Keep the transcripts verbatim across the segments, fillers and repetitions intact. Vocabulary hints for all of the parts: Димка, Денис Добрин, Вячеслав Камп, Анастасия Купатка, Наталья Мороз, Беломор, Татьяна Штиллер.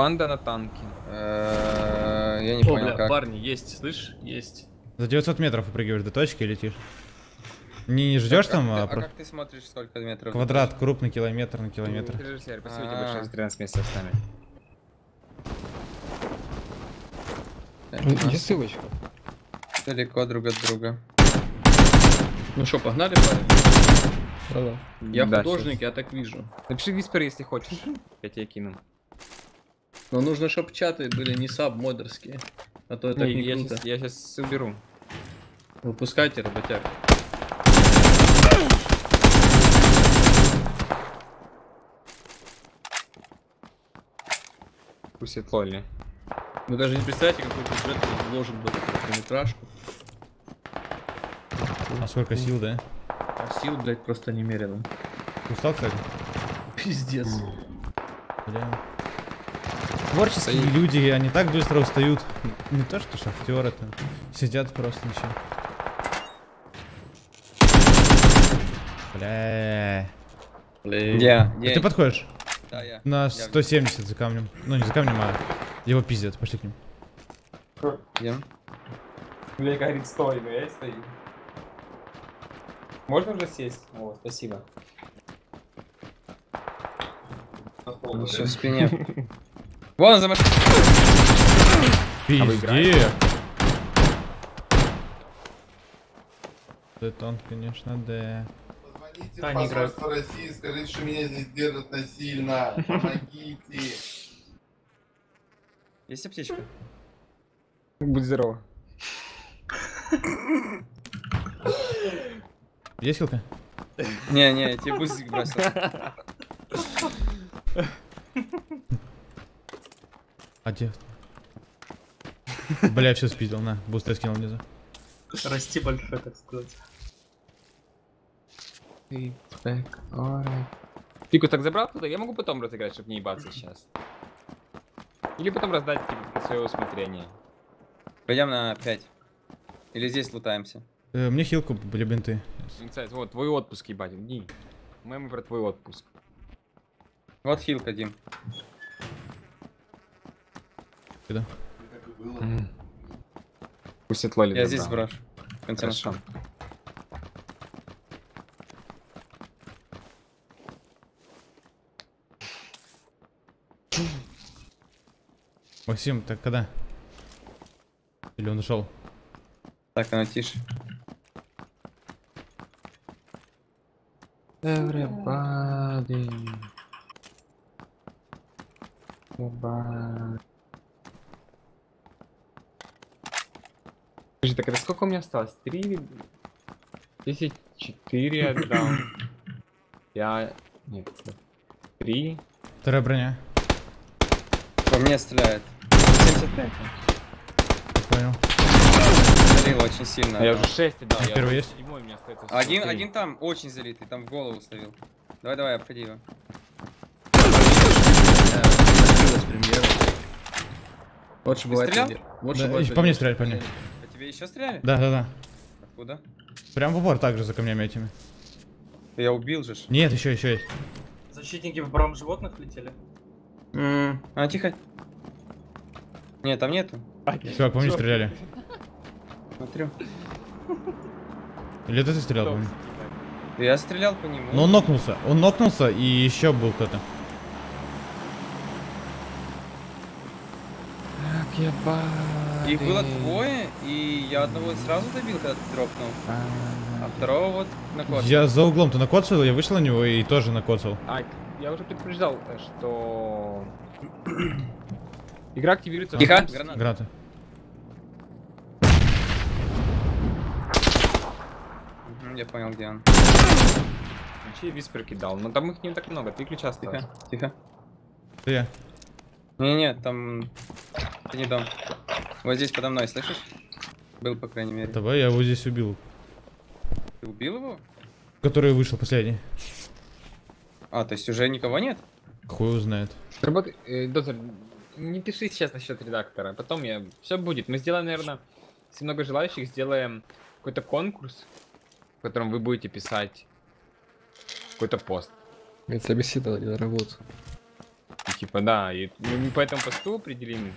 Панда на танке. Я не понял, как. Парни, есть, слышь? Есть. За девятьсот метров упрыгиваешь до точки и летишь. Не ждешь там? А как ты смотришь, сколько метров? Квадрат, круп на километр, на километр. тринадцать месяцев с нами. Где ссылочка? Далеко друг от друга. Ну что, погнали, парень? Я художник, я так вижу. Напиши виспер, если хочешь. Я тебе кину. Но нужно, чтобы чаты были не саб-модерские. А то это не круто. Я сейчас уберу. Выпускайте, работяг. Пусть лоли. Вы даже не представляете, какой бюджет вложен в километражку. А сколько сил, да? А сил, блядь, просто немерено. Устал, кстати? Пиздец. Бля. Творческие Стоит. люди, они так быстро устают. Не то, что шахтеры там. Сидят просто еще. Бля. Бля. Yeah. Yeah. Ты подходишь? Да, я. На я сто семьдесят вижу. За камнем. Ну, не за камнем, а его пиздец. Пошли к ним. Где? Бля, горит, стой, но я и стою. Можно уже сесть? О, спасибо. Он еще в спине. Вон за машину. Пизде. Это он, конечно, да. Позвоните в посольство России, скажите, что меня здесь держат насильно. Помогите. Есть аптечка? Будь здорова. Есть хилка? Не-не, я тебе бусик бросил. Одет. Бля, все спиздил, на, бустер скинул внизу. Расти большой, так сказать. Пику так забрал туда, я могу потом разыграть, чтобы не ебаться сейчас. Или потом раздать типа, свое усмотрение. Пойдем на пять. Или здесь лутаемся. Э, мне хилку, бля, бинты. Инсайд, вот, твой отпуск, ебать, иди. Мы про твой отпуск. Вот хилка, Дим. Да. Mm. Пусть отлали. Я здесь брошу. Хорошо. Максим, так когда? Или он ушел? Так, она тише. Everybody. Everybody. Так это сколько у меня осталось? три, десять, четыре отдал. Я... Нет, три. Вторая броня. По мне стреляет. семьдесят пять. Понял. Залил очень сильно. А я уже шесть отдал. Я первый есть? Один, один там очень залитый, там в голову ставил. Давай, давай, обходи его. Вот что бывает. Вот что бывает. По мне стреляет, по мне. Тебе еще стреляли? Да, да, да. Откуда? Прям в упор также за камнями этими. Ты я убил же. Нет, еще, еще есть. Защитники в бром животных летели. Mm. А, тихо. Нет, там нету. Чувак, помнишь, стреляли? Смотрю. Или это ты стрелял по нему? Я стрелял по нему. Но он нокнулся. Он нокнулся и еще был кто-то. Как я ба. Их было двое, и я одного сразу добил, когда ты дропнул, а второго вот накоцал. Я за углом-то накоцал, я вышел на него и тоже накоцал. А, я уже предупреждал, что... Игра активируется... Тихо! Граната. Я понял, где он. Ключи виспер кидал, но там их не так много, три ключа осталось. Тихо, тихо. Не-не, там... Это не дом. Вот здесь подо мной, слышишь? Был, по крайней мере. Давай, я его здесь убил. Ты убил его? Который вышел последний. А, то есть уже никого нет? Хуй узнает. Рыбак, э, доктор, не пиши сейчас насчет редактора. Потом я... Все будет. Мы сделаем, наверное, если много желающих, сделаем какой-то конкурс, в котором вы будете писать какой-то пост. Это беседа, не на работу. И, типа, да, и мы по этому посту определим.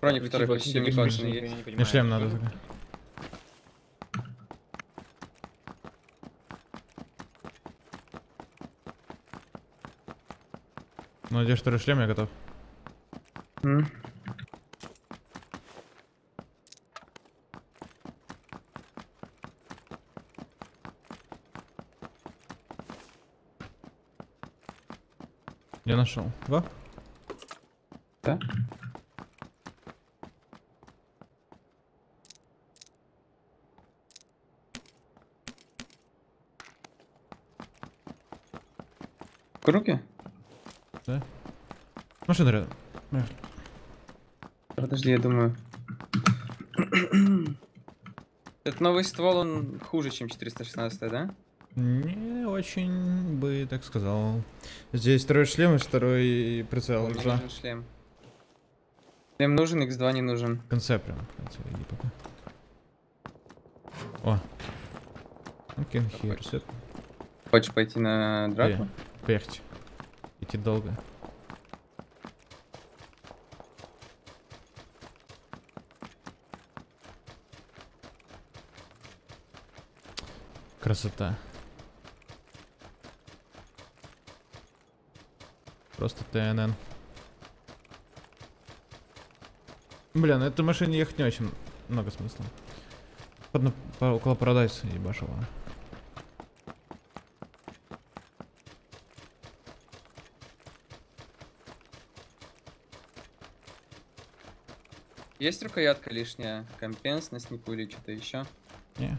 Броник второй почти не точно есть. Мне шлем надо. Ну, надеюсь, второй шлем, я готов. Mm. Я нашел. Два? Да. Круги? Да. Машина рядом. Подожди, я думаю. Этот новый ствол, он хуже, чем четыреста шестнадцать, да? Не очень бы так сказал. Здесь второй шлем и второй прицел. Мне нужен шлем. Шлем нужен, икс два не нужен. В конце прям. В конце, иди пока. О. Okay, here, хочешь? Хочешь пойти на драку? Поехать. Идти долго. Красота. Просто тэ эн эн. Блин, на этой машине ехать не очень много смысла. Под, по, около Парадайса ебашило. Есть рукоятка лишняя? Компенс на снику или что-то еще? Не.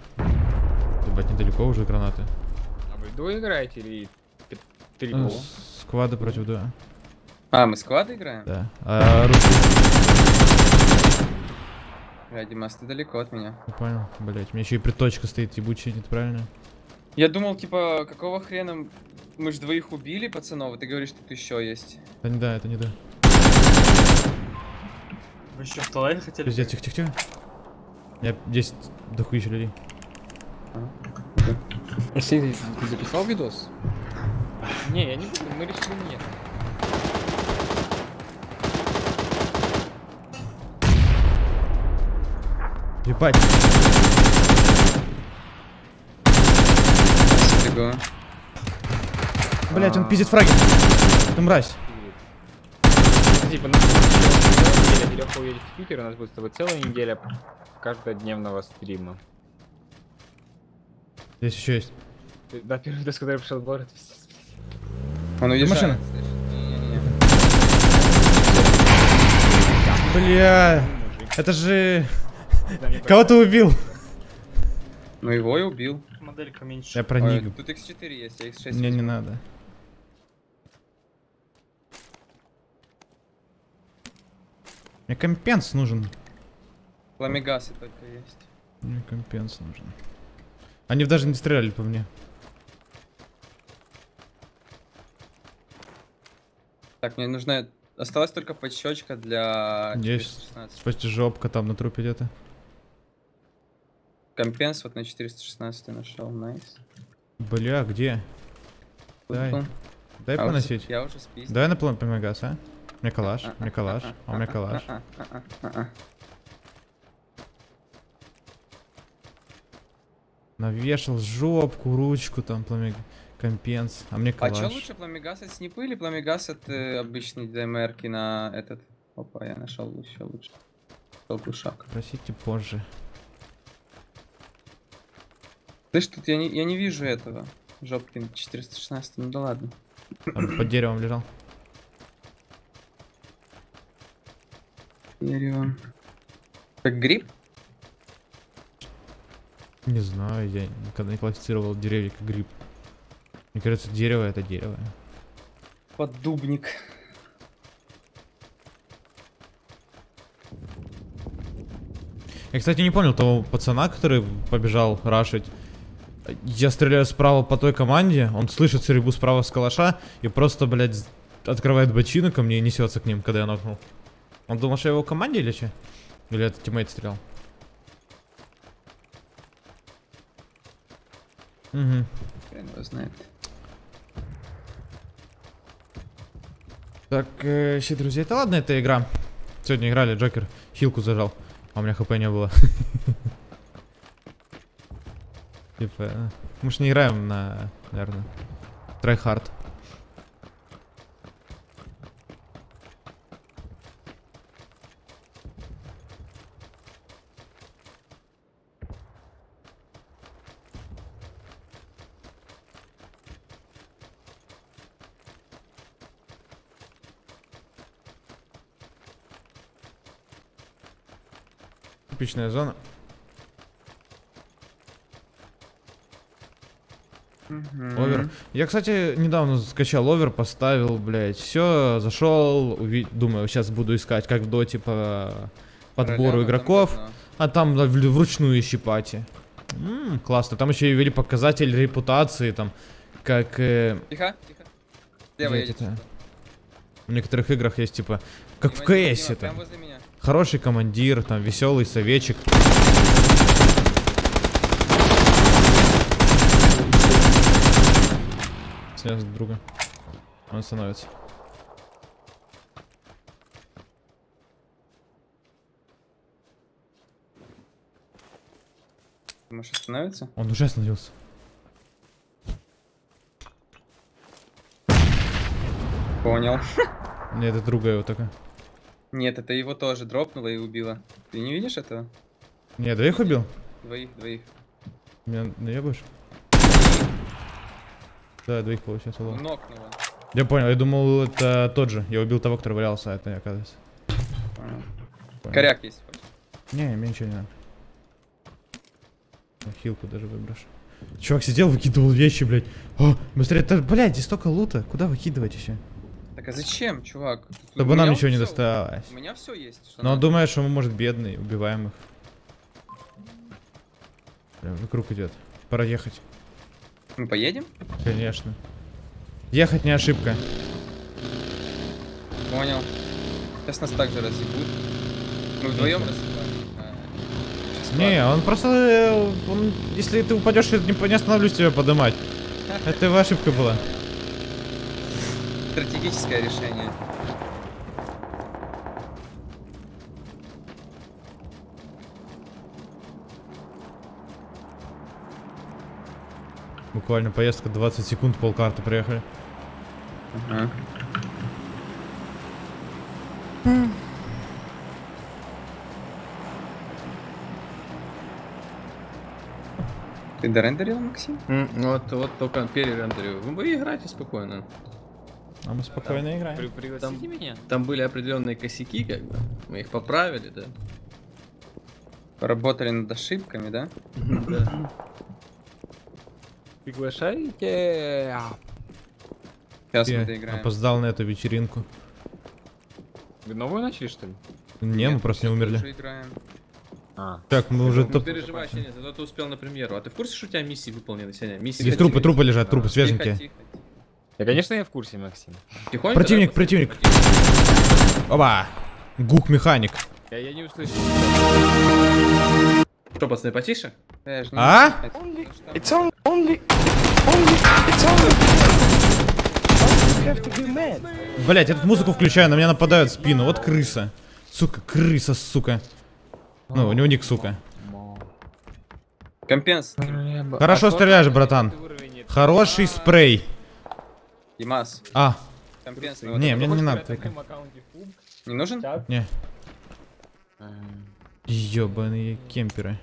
Ебать, недалеко уже гранаты. А вы дуо играете или трикол? Сквады против дуо. А, мы сквады играем? Да. А, руки... Бля, Димас, ты далеко от меня. Я понял, блять, у меня еще и приточка стоит ебучая, нет, правильно? Я думал, типа, какого хрена мы ж двоих убили, пацанов, а ты говоришь, что тут еще есть. Это не да, это не да. Вы еще в талайн хотели? Пиздец, тихо-тихо-тихо. Я здесь дохуища людей. Ты записал видос? Не, я не буду, мы решили нет. Ебать. Блять, он пиздит фраги. Ты мразь. Типа, нас будет неделя, Леха уедет в Питер, у нас будет с тобой целая неделя каждодневного стрима. Здесь еще есть. Да, первый видос, который пришел в город. Он уезжает. Машина. Бля, это же... Кого-то убил. Ну его и убил. Моделька меньше. Я проник. Тут икс четыре есть, а икс шесть. Мне не надо. Мне компенс нужен. Фламигасы только есть. Мне компенс нужен. Они даже не стреляли по мне. Так, мне нужна... Осталась только подщечка для... Есть. Почти жопка там на трупе где-то. Компенс вот на четыреста шестнадцать нашел, найс. Бля, где? Дай. Дай а поносить. Я уже спиздил. Давай на план помогас, а? Мне калаш, мне калаш, а у меня калаш. Навешал жопку, ручку, там, пламег... компенс, а мне калаш. А что лучше, пламегас от снипы или пламегас от э, обычной ДМРки на этот? Опа, я нашел еще лучше. Толпушак. Просите позже. Слышь, тут я не, я не вижу этого. Жопкин четыреста шестнадцать, ну да ладно. Там под деревом лежал. Дерево. Как гриб? Не знаю, я никогда не классифицировал деревья как гриб. Мне кажется, дерево это дерево. Поддубник. Я, кстати, не понял того пацана, который побежал рашить. Я стреляю справа по той команде, он слышит стрельбу справа с калаша и просто, блядь, открывает бочину ко мне и несется к ним, когда я нокнул. Он думал, что я его команде или что? Или это тиммейт стрелял? Угу. Хрен его знает. Так, э, щит, друзья, это ладно, это игра. Сегодня играли, Джокер хилку зажал, а у меня хп не было. Типа, мы ж не играем на, наверное, трайхард. Типичная зона. Овер. Я, кстати, недавно скачал овер, поставил, блядь, все, зашел, уви... думаю, сейчас буду искать, как в доте по подбору игроков, там, а там да, вручную ищи пати. М-м, классно, там еще и ввели показатель репутации, там, как... Э... Тихо, тихо. Слева едет. В некоторых играх есть, типа, как в КС это. Хороший командир, там, веселый советчик. С друга. Он становится. Может, остановится? Он уже остановился. Понял. Нет, это друга его только. Нет, это его тоже дропнуло и убило. Ты не видишь этого? Нет, двоих убил? Двоих, двоих. Меня наебаешь? Да, двоих получается. Нокнуло. Я понял, я думал, это тот же. Я убил того, который валялся, а это не оказывается. Понял. Понял. Коряк есть. Не, мне ничего не надо. Хилку даже выброшу. Чувак сидел, выкидывал вещи, блядь. О, быстрее, это, блядь, здесь столько лута. Куда выкидывать еще? Так а зачем, чувак? Чтобы нам ничего не досталось. У меня все есть. Что Но он думает, что мы, может, бедный, убиваем их. Прям вокруг идет. Пора ехать. Мы поедем? Конечно. Ехать не ошибка. Понял. Сейчас нас также разъебут. Мы вдвоем разъебаем. Не, он просто... Он, если ты упадешь, я не остановлюсь тебя поднимать. Это его ошибка была. Стратегическое решение. Буквально поездка двадцать секунд, полкарты приехали. Ага. Ты дорендерил, Максим? Mm, вот, вот только перерендерил. Вы играете спокойно. А мы спокойно там, играем. При, при, там, там были определенные косяки, как бы. Мы их поправили, да. Поработали над ошибками, да? Да. Приглашайте. Сейчас мы доиграем. Опоздал на эту вечеринку. Вы новую начали, что ли? Не, мы просто не умерли. Так, мы уже топ... Не переживай, Сеня, зато ты успел на премьеру. А ты в курсе, что у тебя миссии выполнены, Сеня? Здесь трупы, трупы лежат, трупы свеженькие. Да, конечно, я в курсе, Максим. Тихонько, противник, да, противник. противник. Оба. Гук механик. Я, я не услышал. Что, пацаны, потише? А? Only, it's only, only, it's only. Блять, я тут музыку включаю, на меня нападают в спину. Вот крыса. Сука, крыса, сука. Ну, у него ник, сука. Компенс. Хорошо стреляешь, братан. Хороший спрей. Димас. А. Компенс. Не, вот мне не надо. Не нужен? Не. Ёбаные кемперы.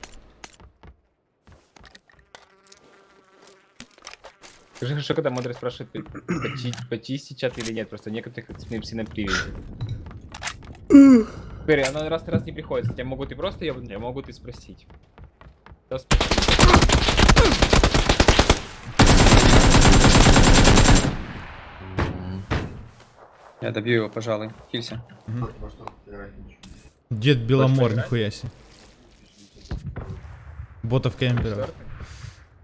Скажи, хорошо, когда модер спрашивает, почистить чат или нет, просто некоторых псы на привязи. Теперь, она раз на раз не приходится, тебя могут и просто ебнуть, тебя могут и спросить. Я добью его, пожалуй. Хилься. Угу. Дед Беломор, нихуя себе. Ботов кемперов.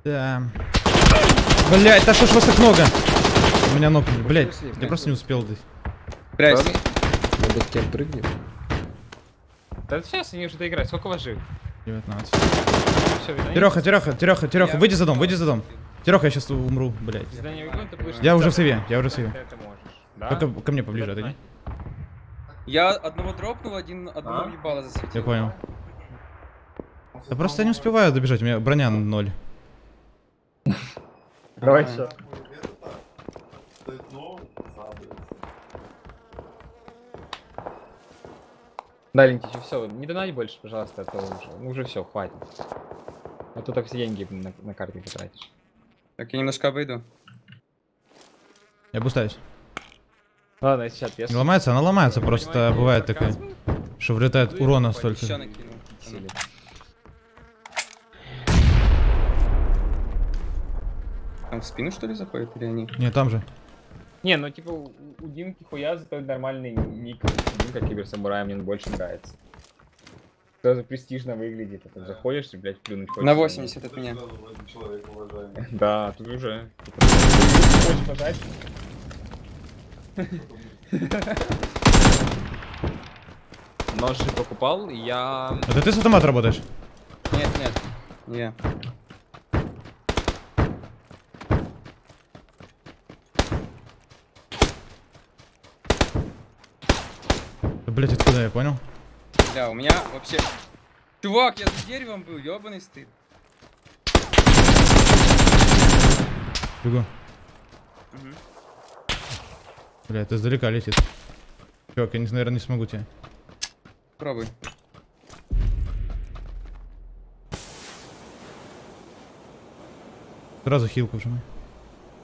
Да. Блять, да что ж вас так много? У меня ног, блять. Я просто не успел дать. Блять. Надо с кем прыгнем. Да сейчас они уже доиграют. Сколько вас живет? девятнадцать. Тереха, Тереха, Тереха, Тереха. Выйди за дом, выйди за дом. Серега, я сейчас умру, блядь. Я уже в сейве, я уже в сейве. Только ко мне поближе отойди. Я одного дропнул, один одного ебало засветил. Я понял. Да просто я не успеваю добежать, у меня броня ноль. Давай все. Даленький, все, не донать больше, пожалуйста, а то уже, уже все, хватит. А то так все деньги на, на карте потратишь. Так, я немножко обойду. Я бустаюсь. Ладно, я сейчас отвес. Не ломается? Она ломается, просто бывает такая, что влетает урона столько. Там в спину, что ли, заходит или они? Не, там же. Не, ну типа у, у Димки хуя, зато нормальный ник. Димка киберсамурай, мне он больше нравится. Даже престижно выглядит. А ты заходишь и, блядь, плюнуть хочешь. На восемьдесят от меня. Да, тут уже. Хочешь подать? Нож покупал, я... Это ты с автомата работаешь? Нет, нет. Не. Блять, откуда я понял? Да, у меня вообще... Чувак, я за деревом был, ёбаный стыд. Бегу. Угу. Бля, это издалека летит. Чувак, я, наверное, не смогу тебя. Пробуй. Сразу хилку вжимай.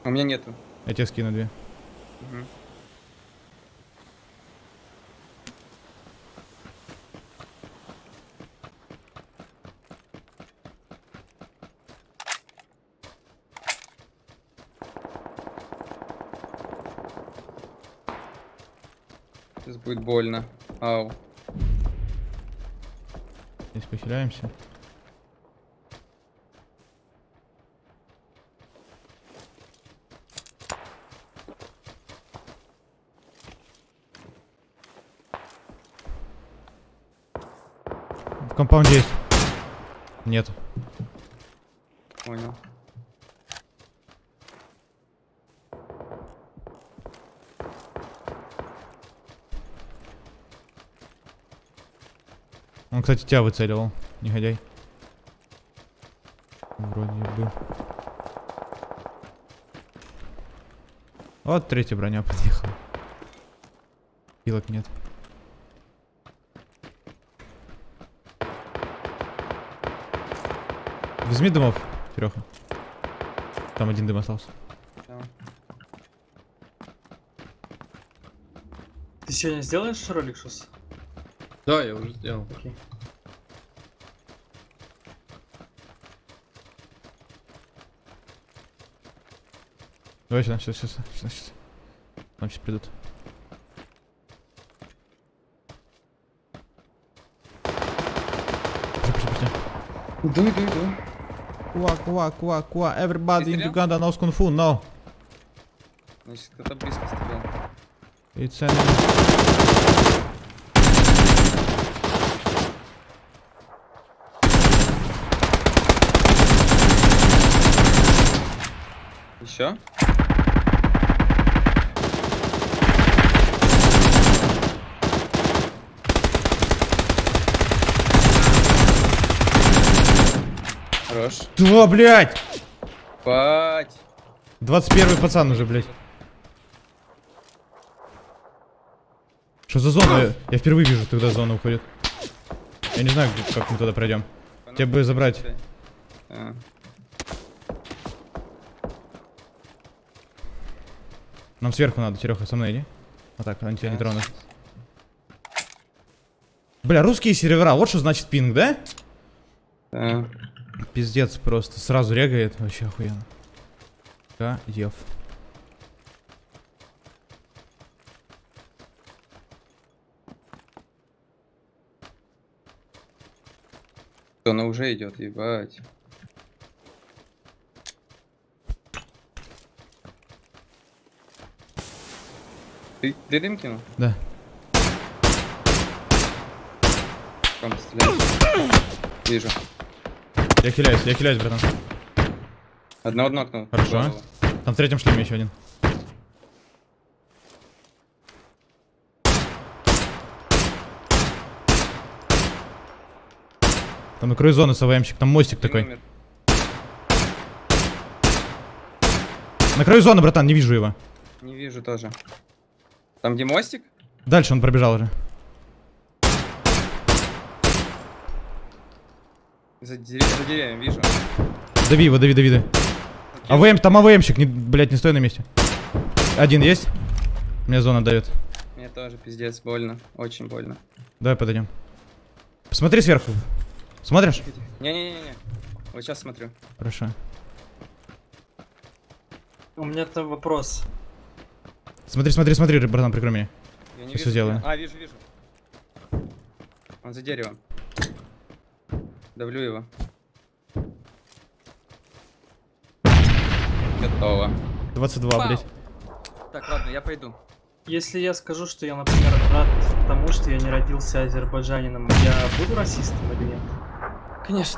У меня нету. Я тебе скину две. Угу. Сейчас будет больно. Ау. Здесь похиляемся. В компаунде есть. Нет. Понял. Он, кстати, тебя выцеливал, негодяй. Вроде бы. Вот третья броня подъехала. Хилок нет. Возьми дымов, Серега. Там один дым остался. Ты сегодня сделаешь ролик сейчас? Да, я уже сделал. Окей. Давай сюда, сейчас, сейчас, сейчас, сейчас. Нам сейчас придут. Иду, иду, иду. Куа, куа, куа, куа. Everybody in Uganda knows kung fu, no. Значит, кто-то близко стрелял. И цены. Еще? Хорош. Что, блядь? Бать. двадцать первый пацан уже, блядь. Что за зона? Я, я впервые вижу, когда зона уходит. Я не знаю, как мы туда пройдем. Тебе бы забрать. А. Нам сверху надо, Серега, со мной иди. Вот так, они тебя не тронут. Бля, русские сервера, вот что значит пинг, да? Да. Пиздец просто, сразу регает, вообще охуенно. Каев. Она уже идет, ебать. Ты, ты дым кинул? Да. Там стреляешь. Вижу. Я хиляюсь, я хиляюсь, братан. Одно, одно окно. Хорошо. Там в третьем шлеме еще один. Там на краю зоны СВМчик, там мостик такой. Номер. На краю зоны, братан, не вижу его. Не вижу тоже. Там где мостик? Дальше он пробежал уже. За, дерев... За деревьями вижу. Дави его, дави, дави, дави. АВМ, там АВМщик, не, блядь, не стой на месте. Один есть? Мне зона дает. Мне тоже пиздец, больно, очень больно. Давай подойдем. Посмотри сверху. Смотришь? Не-не-не-не. Вот сейчас смотрю. Хорошо. У меня там вопрос. Смотри, смотри, смотри, братан, прикрой меня. Я не вижу, все сделаю. А, вижу, вижу. Он за деревом. Давлю его. Готово. двадцать два, Пау. Блядь. Так, ладно, я пойду. Если я скажу, что я, например, рад тому, что я не родился азербайджанином, я буду расистом или нет? Конечно.